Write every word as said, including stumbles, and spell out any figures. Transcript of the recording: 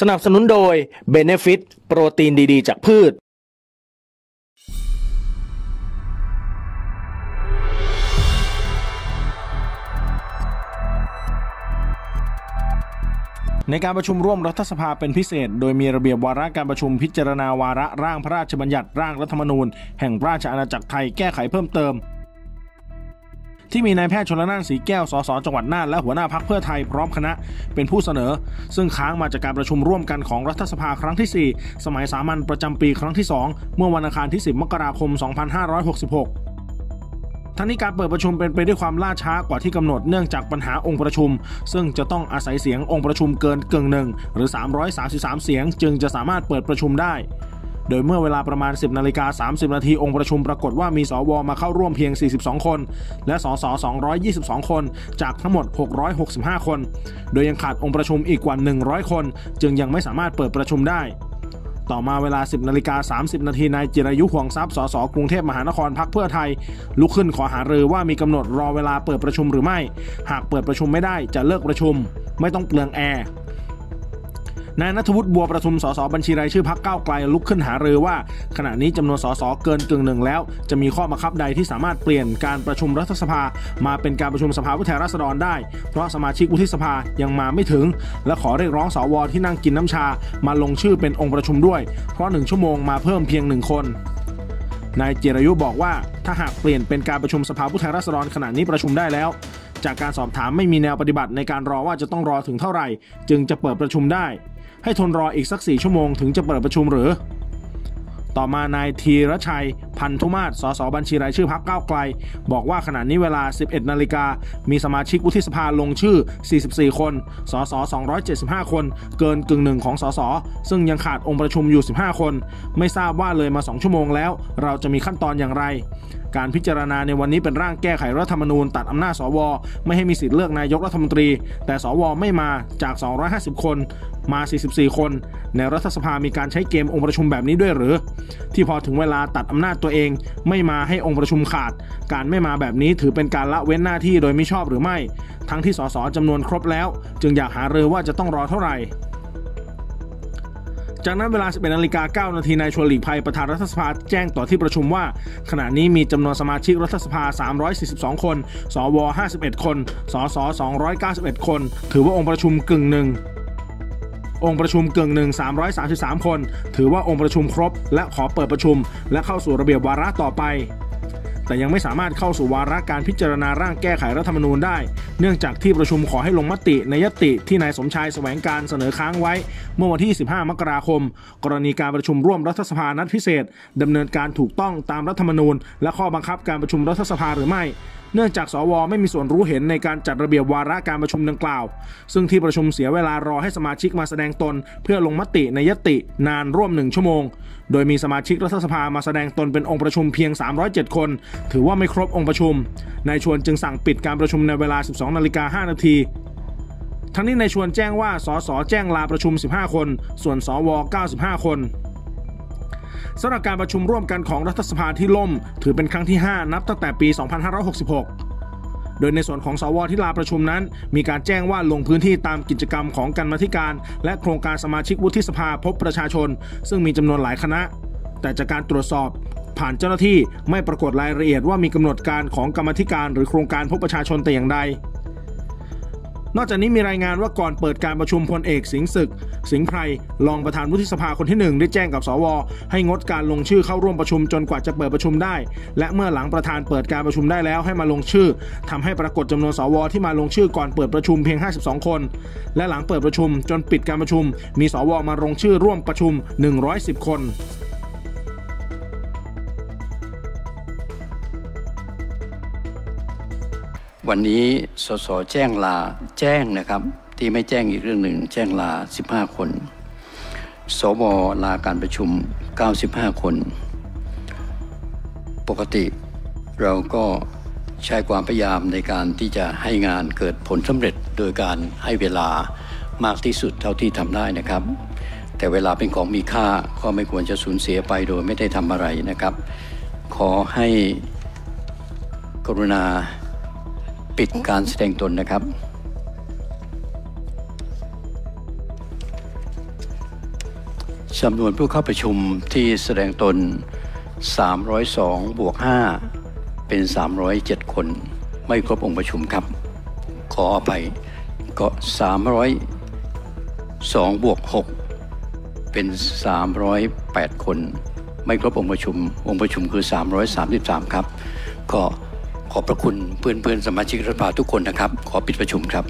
สนับสนุนโดย Benefit โปรตีนดีๆจากพืชในการประชุมร่วมรัฐสภาเป็นพิเศษโดยมีระเบียบวาระการประชุมพิจารณาวาระร่างพระราชบัญญัติร่างรัฐธรรมนูญแห่งราชอาณาจักรไทยแก้ไขเพิ่มเติมที่มีนายแพทย์ชลน่านศรีแก้วสสจังหวัดน่านและหัวหน้าพรรคเพื่อไทยพร้อมคณะเป็นผู้เสนอซึ่งค้างมาจากการประชุมร่วมกันของรัฐสภาครั้งที่สี่สมัยสามัญประจำปีครั้งที่สองเมื่อวันอังคารที่สิบมกราคมสองพันห้าร้อยหกสิบหกทั้งนี้การเปิดประชุมเป็นไปด้วยความล่าช้ากว่าที่กำหนดเนื่องจากปัญหาองค์ประชุมซึ่งจะต้องอาศัยเสียงองค์ประชุมเกินกึ่งหนึ่งหรือสามร้อยสามสิบสามเสียงจึงจะสามารถเปิดประชุมได้โดยเมื่อเวลาประมาณ สิบนาฬิกาสามสิบนาที องค์ประชุมปรากฏว่ามีสวมาเข้าร่วมเพียงสี่สิบสองคนและสสสองร้อยยี่สิบสองคนจากทั้งหมดหกร้อยหกสิบห้าคนโดยยังขาดองค์ประชุมอีกกว่าหนึ่งร้อยคนจึงยังไม่สามารถเปิดประชุมได้ต่อมาเวลา สิบนาฬิกาสามสิบนาที นายจิรายุห่วงทรัพย์สสกรุงเทพมหานครพรรคเพื่อไทยลุกขึ้นขอหารือว่ามีกำหนดรอเวลาเปิดประชุมหรือไม่หากเปิดประชุมไม่ได้จะเลิกประชุมไม่ต้องเปลืองแอร์นายณัฐวุฒิบัวประทุมสสบัญชีรายชื่อพรรคก้าวไกลลุกขึ้นหารือว่าขณะนี้จำนวนสสเกินกึ่งหนึ่งแล้วจะมีข้อบังคับใดที่สามารถเปลี่ยนการประชุมรัฐสภามาเป็นการประชุมสภาผู้แทนราษฎรได้เพราะสมาชิกวุฒิสภายังมาไม่ถึงและขอเรียกร้องสวที่นั่งกินน้ำชามาลงชื่อเป็นองค์ประชุมด้วยเพราะหนึ่งชั่วโมงมาเพิ่มเพียงหนึ่งคนนายจิรายุบอกว่าถ้าหากเปลี่ยนเป็นการประชุมสภาผู้แทนราษฎรขณะนี้ประชุมได้แล้วจากการสอบถามไม่มีแนวปฏิบัติในการรอว่าจะต้องรอถึงเท่าไหร่จึงจะเปิดประชุมได้ให้ทนรออีกสักสี่ชั่วโมงถึงจะเปิดประชุมหรือต่อมานายธีรชัยพันธุมาศสสบัญชีรายชื่อพรรคก้าวไกลบอกว่าขณะนี้เวลา สิบเอ็ดนาฬิกามีสมาชิกวุฒิสภาลงชื่อสี่สิบสี่คนสสสองร้อยเจ็ดสิบห้าคนเกินกึ่งหนึ่งของสสซึ่งยังขาดองค์ประชุมอยู่สิบห้าคนไม่ทราบว่าเลยมาสองชั่วโมงแล้วเราจะมีขั้นตอนอย่างไรการพิจารณาในวันนี้เป็นร่างแก้ไขรัฐธรรมนูญตัดอำนาจสวไม่ให้มีสิทธิ์เลือกนายกรัฐมนตรีแต่สวไม่มาจากสองร้อยห้าสิบคนมาสี่สิบสี่คนในรัฐสภามีการใช้เกมองค์ประชุมแบบนี้ด้วยหรือที่พอถึงเวลาตัดอำนาจตัวเองไม่มาให้องค์ประชุมขาดการไม่มาแบบนี้ถือเป็นการละเว้นหน้าที่โดยมิชอบหรือไม่ทั้งที่สสจำนวนครบแล้วจึงอยากหารือว่าจะต้องรอเท่าไหร่จากนั้นเวลา สิบเอ็ดนาฬิกาเก้านาที นายชวนหลีกภัยประธานรัฐสภาแจ้งต่อที่ประชุมว่าขณะนี้มีจำนวนสมาชิกรัฐสภาสามร้อยสี่สิบสองคนสวห้าสิบเอ็ดคนสสสองร้อยเก้าสิบเอ็ดคนถือว่าองค์ประชุมกึ่งหนึ่งองค์ประชุมกึ่งหนึ่งสามร้อยสามสิบสามคนถือว่าองค์ประชุมครบและขอเปิดประชุมและเข้าสู่ระเบียบวาระต่อไปแต่ยังไม่สามารถเข้าสู่วาระการพิจารณาร่างแก้ไขรัฐธรรมนูญได้เนื่องจากที่ประชุมขอให้ลงมติในญัตติที่นายสมชายแสวงการเสนอค้างไว้เมื่อวันที่สิบห้ามกราคมกรณีการประชุมร่วมรัฐสภานัดพิเศษดำเนินการถูกต้องตามรัฐธรรมนูญและข้อบังคับการประชุมรัฐสภาหรือไม่เนื่องจากสวไม่มีส่วนรู้เห็นในการจัดระเบียบวาระการประชุมดังกล่าวซึ่งที่ประชุมเสียเวลารอให้สมาชิกมาแสดงตนเพื่อลงมติในญัตตินานร่วมหนึ่งชั่วโมงโดยมีสมาชิกรัฐสภามาแสดงตนเป็นองค์ประชุมเพียงสามร้อยเจ็ดคนถือว่าไม่ครบองค์ประชุมนายชวนจึงสั่งปิดการประชุมในเวลา สิบสองนาฬิกาห้านาทีทั้งนี้นายชวนแจ้งว่าสสแจ้งลาประชุมสิบห้าคนส่วนสวเก้าสิบห้าคนสำหรับการประชุมร่วมกันของรัฐสภาที่ล่มถือเป็นครั้งที่ห้านับตั้งแต่ปีสองพันห้าร้อยหกสิบหกโดยในส่วนของสวที่ลาประชุมนั้นมีการแจ้งว่าลงพื้นที่ตามกิจกรรมของกรรมาธิการและโครงการสมาชิกวุฒิสภาพบประชาชนซึ่งมีจำนวนหลายคณะแต่จากการตรวจสอบผ่านเจ้าหน้าที่ไม่ปรากฏรายละเอียดว่ามีกำหนดการของกรรมาธิการหรือโครงการพบประชาชนแต่อย่างใดนอกจากนี้มีรายงานว่าก่อนเปิดการประชุมพลเอกสิงห์ศึกสิงห์ไพรรองประธานวุฒิสภาคนที่หนึ่งได้แจ้งกับสวให้งดการลงชื่อเข้าร่วมประชุมจนกว่าจะเปิดประชุมได้และเมื่อหลังประธานเปิดการประชุมได้แล้วให้มาลงชื่อทำให้ปรากฏจำนวนสวที่มาลงชื่อก่อนเปิดประชุมเพียงห้าสิบสองคนและหลังเปิดประชุมจนปิดการประชุมมีสวมาลงชื่อร่วมประชุมหนึ่งร้อยสิบคนวันนี้สสแจ้งลาแจ้งนะครับที่ไม่แจ้งอีกเรื่องหนึ่งแจ้งลาสิบห้าคนสวลาการประชุมเก้าสิบห้าคนปกติเราก็ใช้ความพยายามในการที่จะให้งานเกิดผลสำเร็จโดยการให้เวลามากที่สุดเท่าที่ทำได้นะครับแต่เวลาเป็นของมีค่าก็ไม่ควรจะสูญเสียไปโดยไม่ได้ทำอะไรนะครับขอให้กรุณาปิดการแสดงตนนะครับ จำนวนผู้เข้าประชุมที่แสดงตนสามร้อยสองบวกห้าเป็นสามร้อยเจ็ดคนไม่ครบองค์ประชุมครับขออภัยก็สามร้อยสองบวกหกเป็นสามร้อยแปดคนไม่ครบองค์ประชุมองค์ประชุมคือสามร้อยสามสิบสามครับก็ขอบพระคุณเพื่อนๆสมาชิกรัฐสภาทุกคนนะครับขอปิดประชุมครับ